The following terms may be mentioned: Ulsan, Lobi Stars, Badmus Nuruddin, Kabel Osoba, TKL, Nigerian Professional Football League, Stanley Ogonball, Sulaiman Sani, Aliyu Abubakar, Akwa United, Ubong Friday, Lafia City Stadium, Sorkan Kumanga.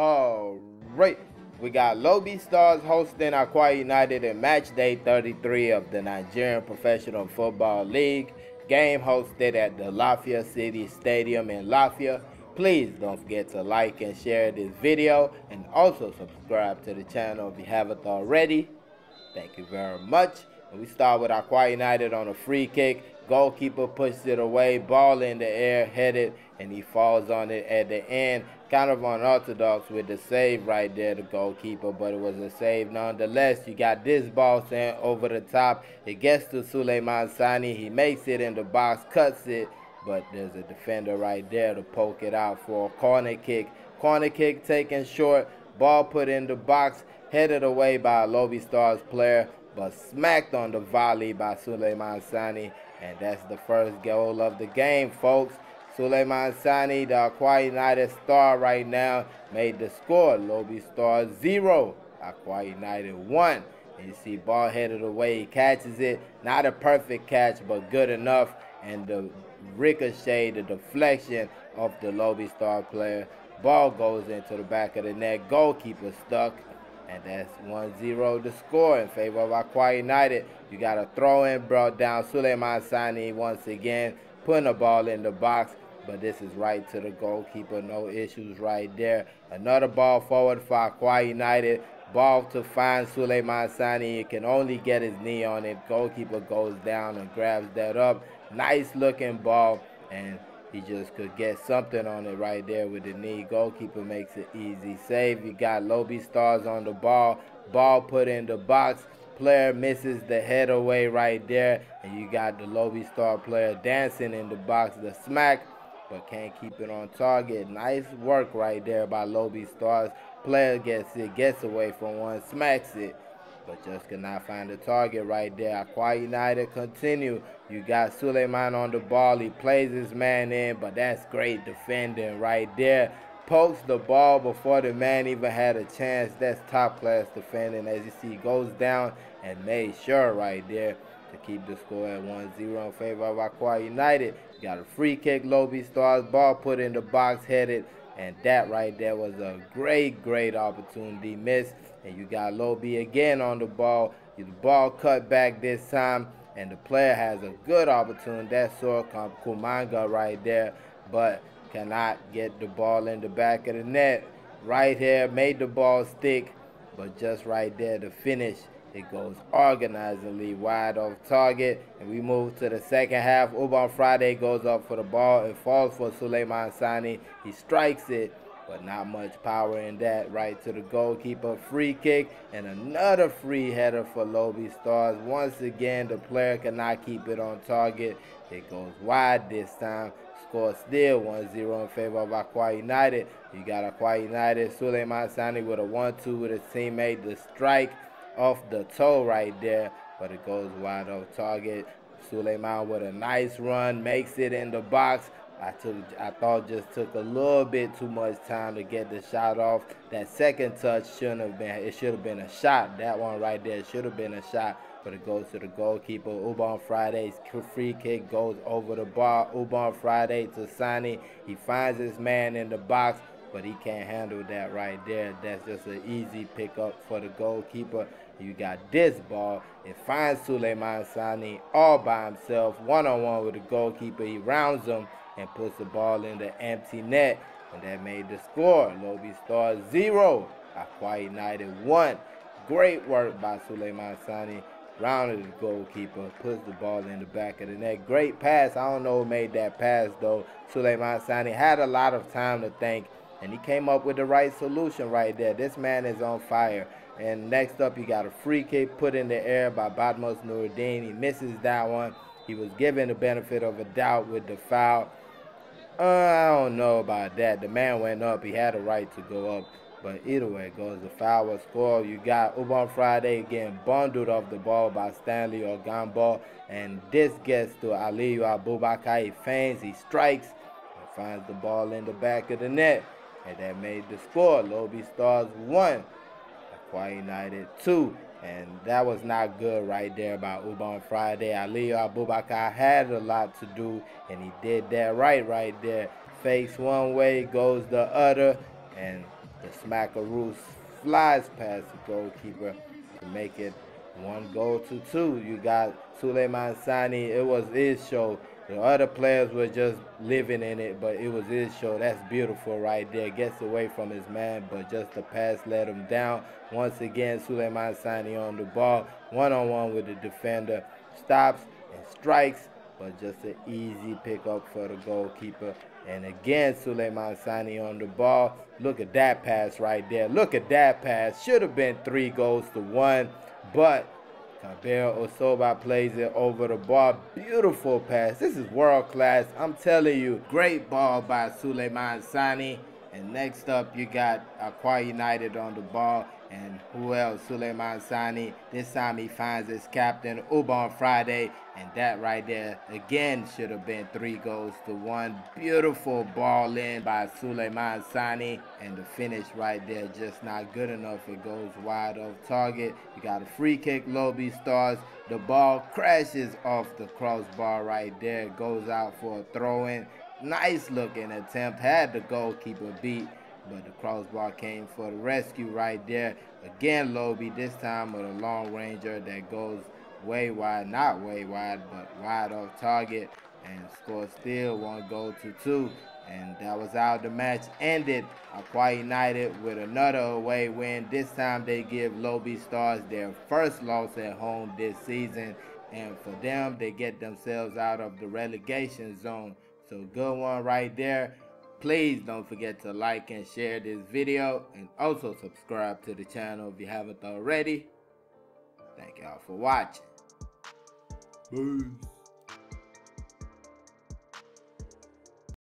All right, we got Lobi Stars hosting Akwa United in match day 33 of the Nigerian Professional Football League. Game hosted at the Lafia City Stadium in Lafia. Please don't forget to like and share this video and also subscribe to the channel if you haven't already. Thank you very much. And we start with Akwa United on a free kick. Goalkeeper pushes it away, ball in the air, headed, and he falls on it at the end. Kind of unorthodox with the save right there, the goalkeeper, but it was a save nonetheless. You got this ball sent over the top. It gets to Sulaiman Sani. He makes it in the box, cuts it, but there's a defender right there to poke it out for a corner kick. Corner kick taken short, ball put in the box, headed away by a Lobi Stars player, but smacked on the volley by Sulaiman Sani. And that's the first goal of the game, folks. Sulaiman Sani, the Akwa United star right now, made the score. Lobi Stars 0, Akwa United 1. And you see ball headed away. He catches it. Not a perfect catch, but good enough. And the ricochet, the deflection of the Lobi Star player. Ball goes into the back of the net. Goalkeeper stuck. And that's 1-0 the score in favor of Akwa United. You got a throw-in brought down. Sulaiman Sani once again putting the ball in the box. But this is right to the goalkeeper. No issues right there. Another ball forward for Akwa United. Ball to find Sulaiman Sani. He can only get his knee on it. Goalkeeper goes down and grabs that up. Nice looking ball. And he just could get something on it right there with the knee. Goalkeeper makes an easy save. You got Lobi Stars on the ball. Ball put in the box. Player misses the head away right there. And you got the Lobi Star player dancing in the box. The smack, but can't keep it on target. Nice work right there by Lobi Stars. Player gets it, gets away from one, smacks it, but just cannot find the target right there. Akwa United continue. You got Sulaiman on the ball. He plays his man in, but that's great defending right there. Pokes the ball before the man even had a chance. That's top class defending. As you see, goes down and made sure right there to keep the score at 1-0 in favor of Akwa United. Got a free kick, Lobi Stars, ball put in the box, headed, and that right there was a great, great opportunity missed. And you got Lobi again on the ball. The ball cut back this time, and the player has a good opportunity. That's Sorkan Kumanga right there, but cannot get the ball in the back of the net. Right here, made the ball stick, but just right there to finish. It goes organizedly wide off target. And we move to the second half. Ubong Friday goes up for the ball. It falls for Sulaiman Sani. He strikes it, but not much power in that. Right to the goalkeeper. Free kick and another free header for Lobi Stars. Once again, the player cannot keep it on target. It goes wide this time. Score still 1-0 in favor of Akwa United. You got Akwa United. Sulaiman Sani with a 1-2 with his teammate. The strike off the toe right there, but it goes wide off target. Sulaiman with a nice run, makes it in the box. I thought just took a little bit too much time to get the shot off. That second touch shouldn't have been. It should have been a shot. That one right there should have been a shot, but it goes to the goalkeeper. Ubong Friday's free kick goes over the bar. Ubong Friday to Sani. He finds his man in the box, but he can't handle that right there. That's just an easy pickup for the goalkeeper. You got this ball. It finds Sulaiman Sani all by himself, one-on-one with the goalkeeper. He rounds him and puts the ball in the empty net. And that made the score. Lobi Stars 0, Akwa United 1. Great work by Sulaiman Sani. Rounded the goalkeeper, puts the ball in the back of the net. Great pass. I don't know who made that pass, though. Sulaiman Sani had a lot of time to think, and he came up with the right solution right there. This man is on fire. And next up, you got a free kick put in the air by Badmus Nuruddin. He misses that one. He was given the benefit of a doubt with the foul. I don't know about that. The man went up. He had a right to go up. But either way it goes, the foul was scored. You got Ubong Friday getting bundled off the ball by Stanley Ogonball. And this gets to Aliyu Abubakar. He feigns, he strikes, and finds the ball in the back of the net. And that made the score. Lobi Stars 1, Akwa United 2. And that was not good right there by Ubong Friday. Aliyu Abubakar had a lot to do, and he did that right there. Fakes one way, goes the other, and The smackaroo flies past the goalkeeper to make it 1-2. You got Sulaiman Sani. It was his show. The other players were just living in it, but it was his show. That's beautiful right there. Gets away from his man, but just the pass let him down. Once again, Sulaiman Sani on the ball, one-on-one with the defender. Stops and strikes, but just an easy pickup for the goalkeeper. And again, Sulaiman Sani on the ball. Look at that pass right there. Look at that pass. Should have been 3-1, but Kabel Osoba plays it over the ball. Beautiful pass. This is world class. I'm telling you, great ball by Sulaiman Sani. And next up, you got Akwa United on the ball. And who else? Sulaiman Sani. This time he finds his captain, Ubong Friday. And that right there, again, should have been 3-1. Beautiful ball in by Sulaiman Sani. And the finish right there, just not good enough. It goes wide off target. You got a free kick, Lobi Stars. The ball crashes off the crossbar right there. It goes out for a throw-in. Nice looking attempt. Had the goalkeeper beat, but the crossbar came for the rescue right there. Again, Lobi, this time with a long ranger that goes way wide, not way wide, but wide off target, and score still 1-2. And that was how the match ended. Akwa United with another away win. This time they give Lobi Stars their first loss at home this season. And for them, they get themselves out of the relegation zone. So good one right there. Please don't forget to like and share this video, and also subscribe to the channel if you haven't already. Thank y'all for watching. Peace.